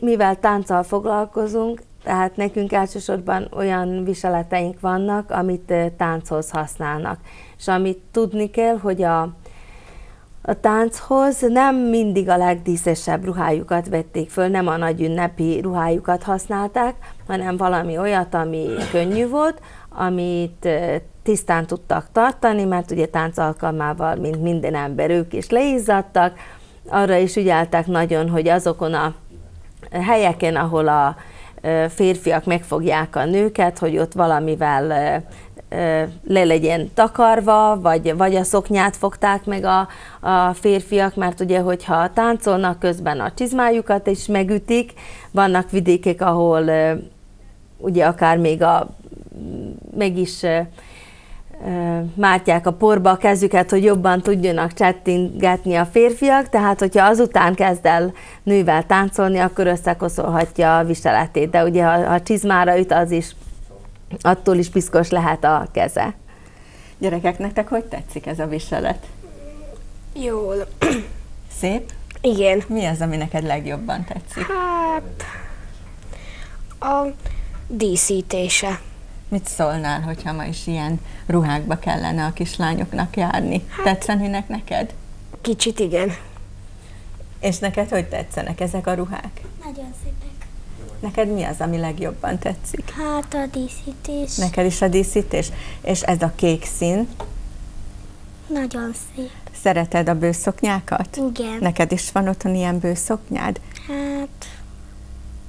mivel tánccal foglalkozunk, tehát nekünk elsősorban olyan viseleteink vannak, amit tánchoz használnak. És amit tudni kell, hogy a tánchoz nem mindig a legdíszesebb ruhájukat vették föl, nem a nagy ünnepi ruhájukat használták, hanem valami olyat, ami könnyű volt, amit tisztán tudtak tartani, mert ugye tánc alkalmával, mint minden ember, ők is leizzadtak. Arra is ügyeltek nagyon, hogy azokon a helyeken, ahol a férfiak megfogják a nőket, hogy ott valamivel le legyen takarva, vagy a szoknyát fogták meg a férfiak, mert ugye, hogyha táncolnak, közben a csizmájukat is megütik. Vannak vidékek, ahol ugye akár még meg is mártják a porba a kezüket, hogy jobban tudjanak csettingetni a férfiak, tehát hogyha azután kezd el nővel táncolni, akkor összekoszolhatja a viseletét, de ugye ha csizmára üt, az is, attól is piszkos lehet a keze. Gyerekek, nektek hogy tetszik ez a viselet? Jól. Szép? Igen. Mi az, ami neked legjobban tetszik? Hát a díszítése. Mit szólnál, hogyha ma is ilyen ruhákba kellene a kislányoknak járni? Hát, tetszenének neked? Kicsit igen. És neked hogy tetszenek ezek a ruhák? Nagyon szépek. Neked mi az, ami legjobban tetszik? Hát a díszítés. Neked is a díszítés? És ez a kék szín? Nagyon szép. Szereted a bőszoknyákat? Igen. Neked is van otthon ilyen bőszoknyád? Hát,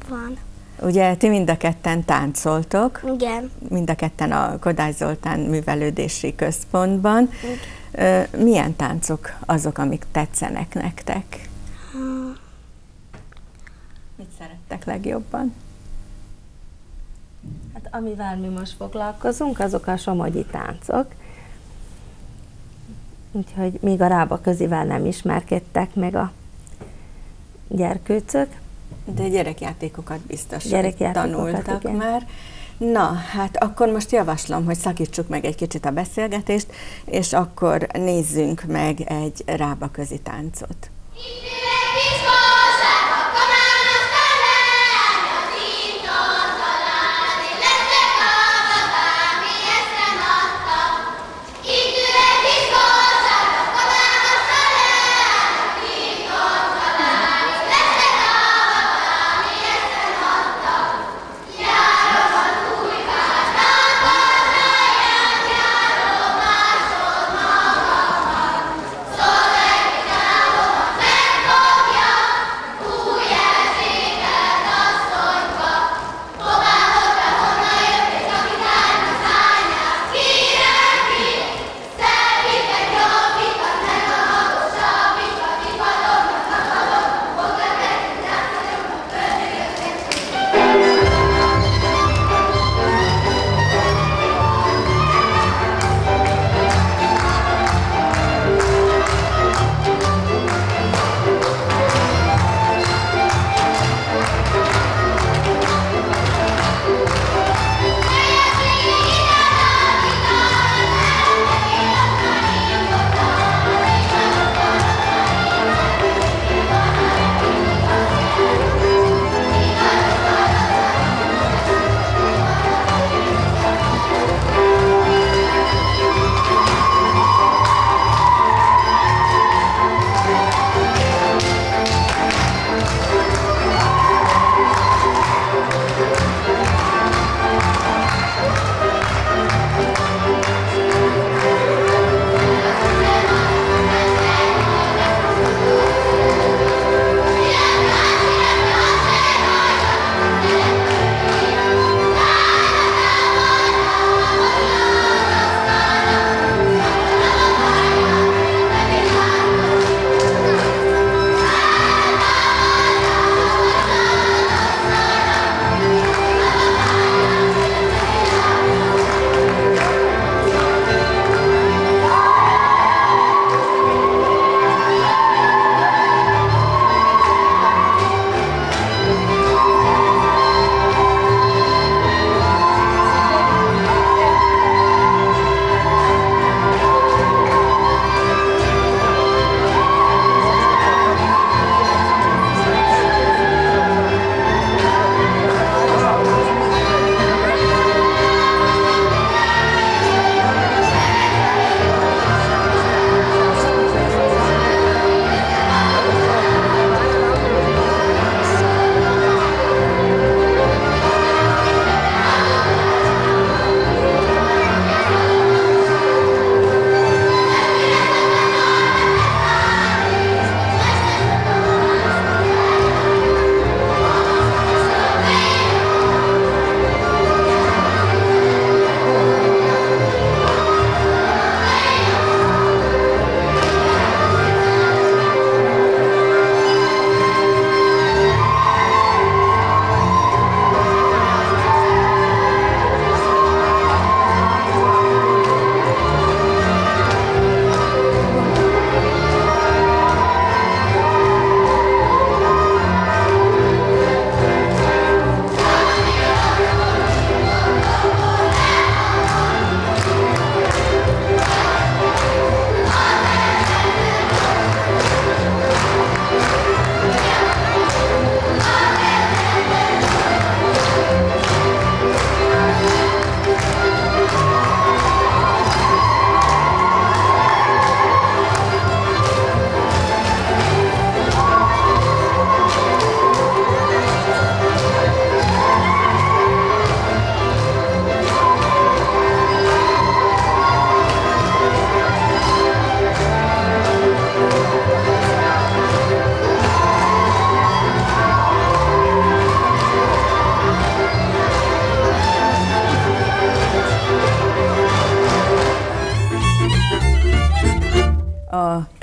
van. Ugye ti mind a ketten táncoltok. Igen. Mind a ketten a Kodály Zoltán Művelődési Központban. Igen. Milyen táncok azok, amik tetszenek nektek? Mit szerettek legjobban? Hát amivel mi most foglalkozunk, azok a somogyi táncok. Úgyhogy még a Rábaközivel nem ismerkedtek meg a gyerkőcök. De gyerekjátékokat biztos tanultak igen. Már. Na, hát akkor most javaslom, hogy szakítsuk meg egy kicsit a beszélgetést, és akkor nézzünk meg egy rábaközi táncot.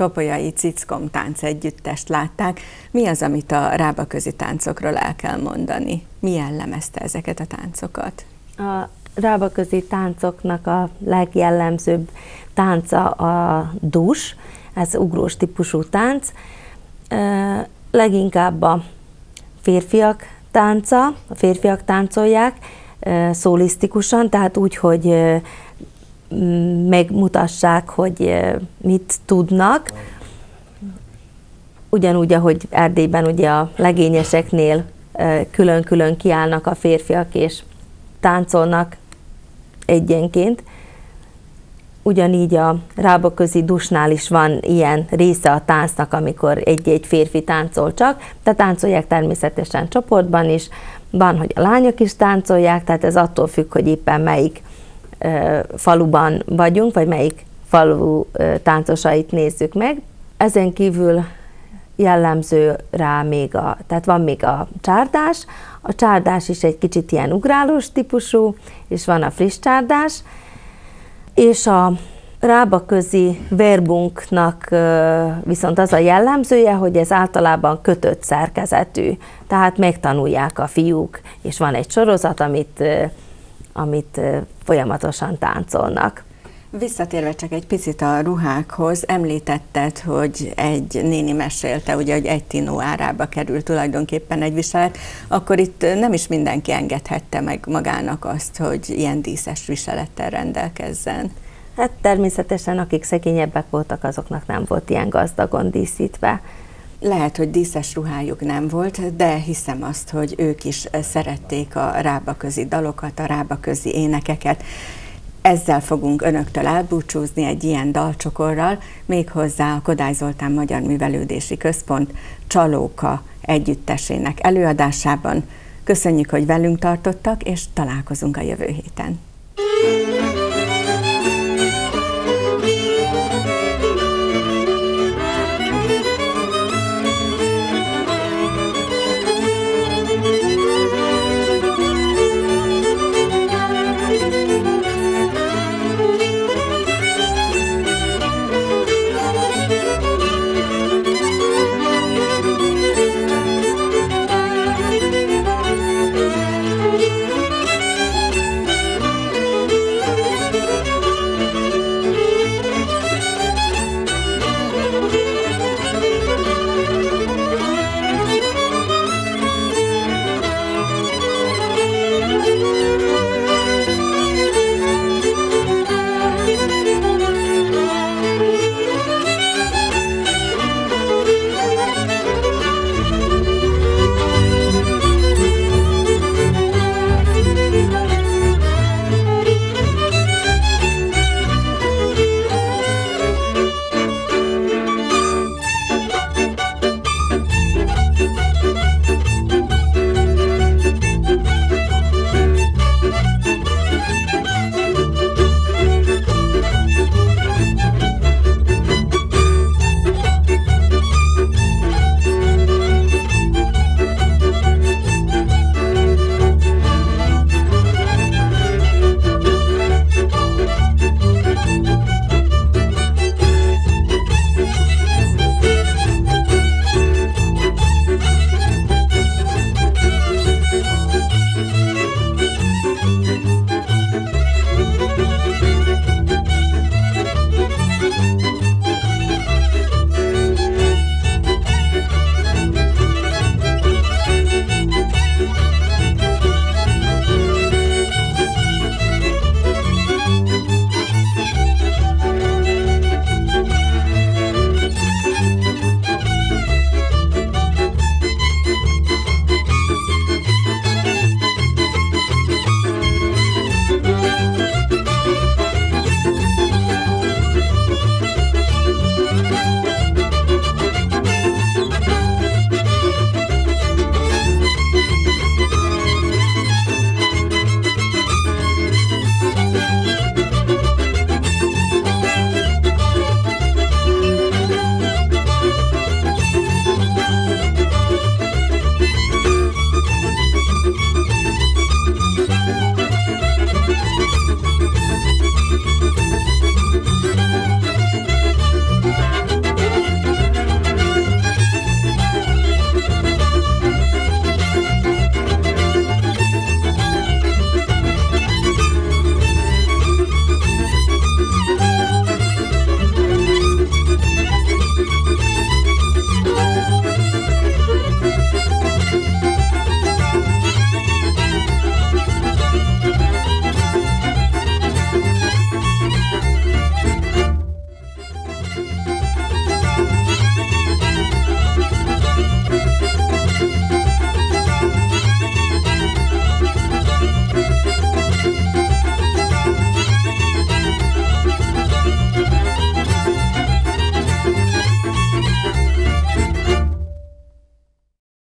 Kapolyai Ciccom táncegyüttest látták. Mi az, amit a rábaközi táncokról el kell mondani? Mi jellemezte ezeket a táncokat? A rábaközi táncoknak a legjellemzőbb tánca a dus, ez ugrós típusú tánc. Leginkább a férfiak tánca, a férfiak táncolják szólisztikusan, tehát úgy, hogy megmutassák, hogy mit tudnak. Ugyanúgy, ahogy Erdélyben ugye a legényeseknél külön-külön kiállnak a férfiak és táncolnak egyenként. Ugyanígy a rábaközi dusnál is van ilyen része a táncnak, amikor egy-egy férfi táncol csak, de táncolják természetesen csoportban is, van, hogy a lányok is táncolják, tehát ez attól függ, hogy éppen melyik faluban vagyunk, vagy melyik falu táncosait nézzük meg. Ezen kívül jellemző rá még van még a csárdás. A csárdás is egy kicsit ilyen ugrálós típusú, és van a friss csárdás, és a rábaközi verbunknak viszont az a jellemzője, hogy ez általában kötött szerkezetű, tehát megtanulják a fiúk, és van egy sorozat, amit folyamatosan táncolnak. Visszatérve csak egy picit a ruhákhoz, említetted, hogy egy néni mesélte, ugye, hogy egy tinó árába kerül tulajdonképpen egy viselet, akkor itt nem is mindenki engedhette meg magának azt, hogy ilyen díszes viselettel rendelkezzen. Hát természetesen, akik szegényebbek voltak, azoknak nem volt ilyen gazdagon díszítve. Lehet, hogy díszes ruhájuk nem volt, de hiszem azt, hogy ők is szerették a rábaközi dalokat, a rábaközi énekeket. Ezzel fogunk önöktől elbúcsúzni egy ilyen dalcsokorral, méghozzá a Kodály Zoltán Magyar Művelődési Központ Csalóka együttesének előadásában. Köszönjük, hogy velünk tartottak, és találkozunk a jövő héten.